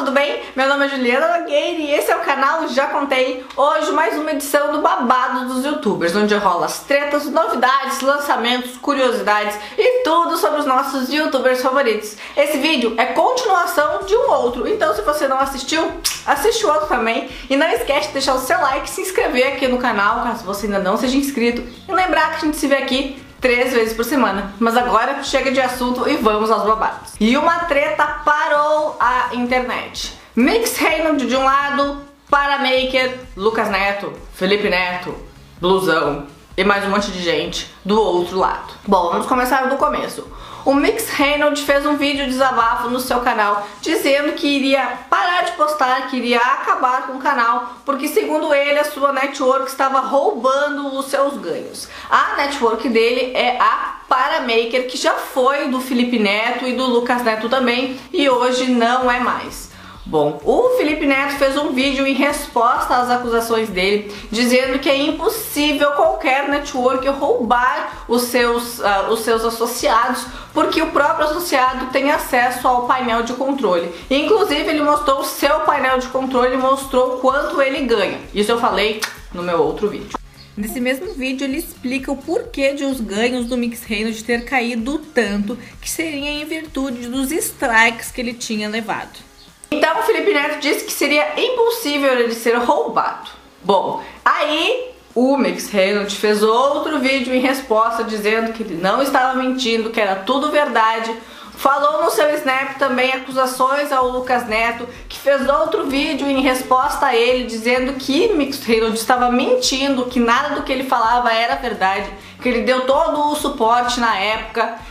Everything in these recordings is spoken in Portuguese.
tudo bem? Meu nome é Juliana Nogueira e esse é o canal Já Contei. Hoje mais uma edição do Babado dos Youtubers, onde rola as tretas, novidades, lançamentos, curiosidades e tudo sobre os nossos youtubers favoritos. Esse vídeo é continuação de um outro, então se você não assistiu, assiste o outro também. E não esquece de deixar o seu like, se inscrever aqui no canal, caso você ainda não seja inscrito. E lembrar que a gente se vê aqui 3 vezes por semana. Mas agora chega de assunto e vamos aos babados. E uma treta parou a internet. Mix Reynolds de um lado, Paramaker, Lucas Neto, Felipe Neto, Blusão e mais um monte de gente do outro lado. Bom, vamos começar do começo. O Mix Reynolds fez um vídeo de desabafo no seu canal dizendo que iria parar de postar, que iria acabar com o canal, porque segundo ele a sua network estava roubando os seus ganhos. A network dele é a Paramaker, que já foi do Felipe Neto e do Lucas Neto também, e hoje não é mais. Bom, o Felipe Neto fez um vídeo em resposta às acusações dele, dizendo que é impossível qualquer network roubar os seus associados, porque o próprio associado tem acesso ao painel de controle. E, inclusive, ele mostrou o seu painel de controle e mostrou quanto ele ganha. Isso eu falei no meu outro vídeo. Nesse mesmo vídeo ele explica o porquê de os ganhos do Mix Reynolds de ter caído tanto, que seria em virtude dos strikes que ele tinha levado. Então o Felipe Neto disse que seria impossível ele ser roubado. Bom, aí o Mix Reynolds fez outro vídeo em resposta dizendo que ele não estava mentindo, que era tudo verdade. Falou no seu Snap também acusações ao Lucas Neto, que fez outro vídeo em resposta a ele dizendo que Mix Reynolds estava mentindo, que nada do que ele falava era verdade, que ele deu todo o suporte na época.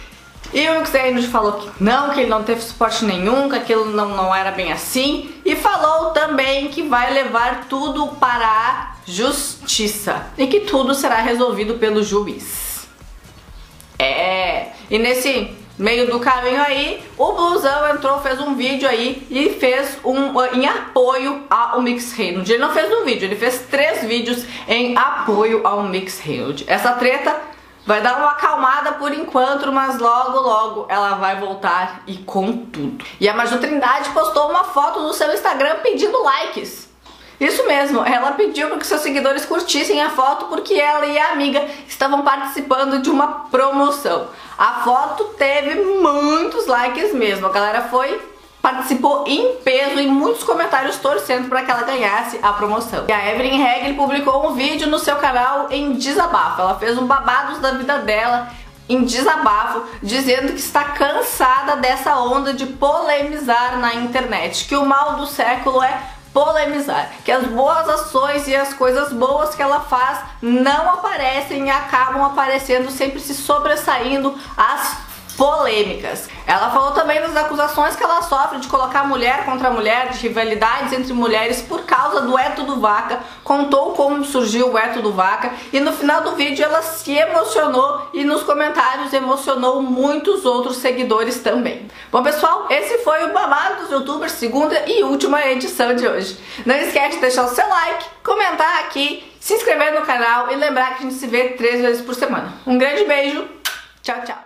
E o Mix Reynolds falou que ele não teve suporte nenhum, que aquilo não era bem assim. E falou também que vai levar tudo para a justiça e que tudo será resolvido pelo juiz. E nesse meio do caminho aí, o Blusão entrou, fez um vídeo aí e fez em apoio ao Mix Reynolds. Ele não fez um vídeo, ele fez 3 vídeos em apoio ao Mix Reynolds. Essa treta vai dar uma acalmada por enquanto, mas logo, logo ela vai voltar e com tudo. E a Maju Trindade postou uma foto no seu Instagram pedindo likes. Isso mesmo, ela pediu para que seus seguidores curtissem a foto porque ela e a amiga estavam participando de uma promoção. A foto teve muitos likes mesmo, a galera participou em peso e muitos comentários torcendo para que ela ganhasse a promoção. E a Evelyn Regly publicou um vídeo no seu canal em desabafo. Ela fez um babados da vida dela em desabafo, dizendo que está cansada dessa onda de polemizar na internet, que o mal do século é polemizar, que as boas ações e as coisas boas que ela faz não aparecem e acabam aparecendo, sempre se sobressaindo às polêmicas. Ela falou também das acusações que ela sofre de colocar mulher contra mulher, de rivalidades entre mulheres por causa do Método Vaca, contou como surgiu o Método Vaca e no final do vídeo ela se emocionou e nos comentários emocionou muitos outros seguidores também. Bom pessoal, esse foi o Babado dos Youtubers, segunda e última edição de hoje. Não esquece de deixar o seu like, comentar aqui, se inscrever no canal e lembrar que a gente se vê 3 vezes por semana. Um grande beijo, tchau, tchau!